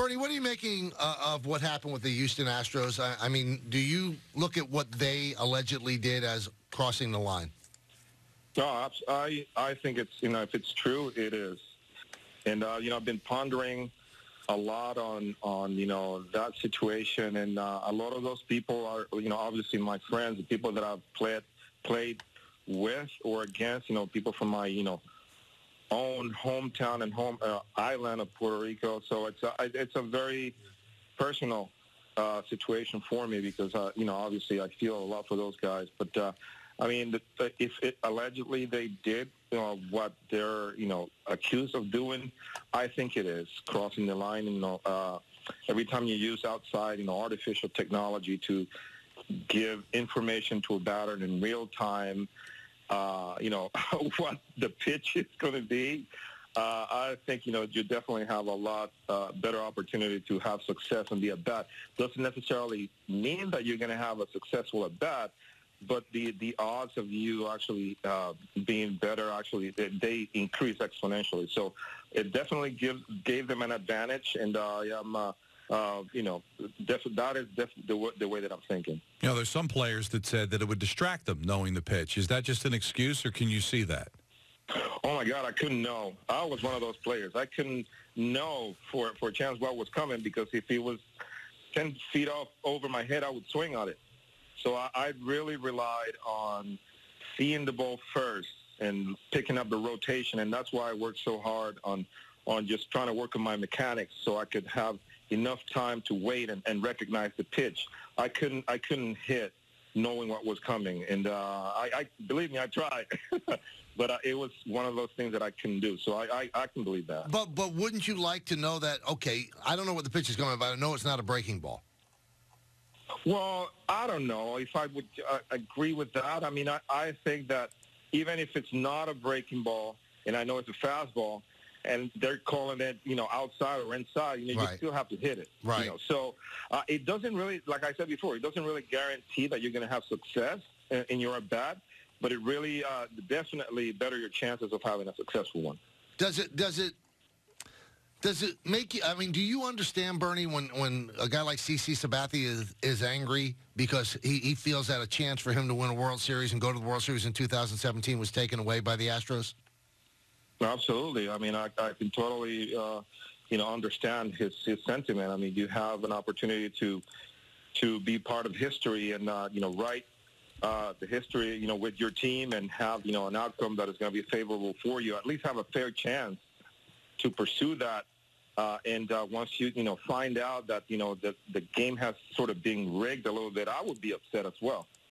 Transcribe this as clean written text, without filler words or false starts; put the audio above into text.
Bernie, what are you making of what happened with the Houston Astros? I mean, do you look at what they allegedly did as crossing the line? No, I think it's, you know, if it's true, it is. And, you know, I've been pondering a lot on you know, that situation. And a lot of those people are, you know, obviously my friends, the people that I've played with or against, you know, people from my, you know, own hometown and home island of Puerto Rico. So it's a very personal situation for me because, you know, obviously I feel a lot for those guys. But, I mean, if allegedly they did what they're, you know, accused of doing, I think it is crossing the line. You know, every time you use outside, you know, artificial technology to give information to a batter in real time, you know, what the pitch is going to be, I think, you know, you definitely have a lot better opportunity to have success in the at-bat. Doesn't necessarily mean that you're going to have a successful at-bat, but the odds of you actually being better, actually, they increase exponentially. So it definitely gave them an advantage, and I'm you know, that is the way that I'm thinking. You know, there's some players that said that it would distract them knowing the pitch. Is that just an excuse, or can you see that? Oh, my God, I couldn't know. I was one of those players. I couldn't know for a chance what was coming, because if it was 10 feet off over my head, I would swing on it. So I really relied on seeing the ball first and picking up the rotation, and that's why I worked so hard on just trying to work on my mechanics so I could have enough time to wait and recognize the pitch. I couldn't hit knowing what was coming, and I believe me, I tried, but it was one of those things that I couldn't do. So I can believe that. But wouldn't you like to know that? Okay, I don't know what the pitch is going, but I know it's not a breaking ball. Well, I don't know if I would agree with that. I mean, I think that even if it's not a breaking ball, and I know it's a fastball, and they're calling it, you know, outside or inside, you know, right, you still have to hit it. Right. You know? So it doesn't really, like I said before, it doesn't really guarantee that you're going to have success in your at-bat, but it really definitely better your chances of having a successful one. Does it make you, I mean, do you understand, Bernie, when a guy like CC Sabathia is angry because he feels that a chance for him to win a World Series and go to the World Series in 2017 was taken away by the Astros? Absolutely. I mean, I can totally, you know, understand his sentiment. I mean, you have an opportunity to be part of history and, you know, write the history, you know, with your team and have, you know, an outcome that is going to be favorable for you. At least have a fair chance to pursue that. And once you know, find out that, you know, the game has sort of been rigged a little bit, I would be upset as well.